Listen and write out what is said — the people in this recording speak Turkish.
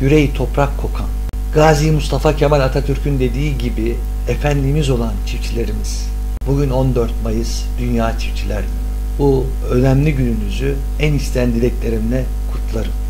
yüreği toprak kokan, Gazi Mustafa Kemal Atatürk'ün dediği gibi efendimiz olan çiftçilerimiz, bugün 14 Mayıs Dünya Çiftçiler Günü. Bu önemli gününüzü en içten dileklerimle kutlarım.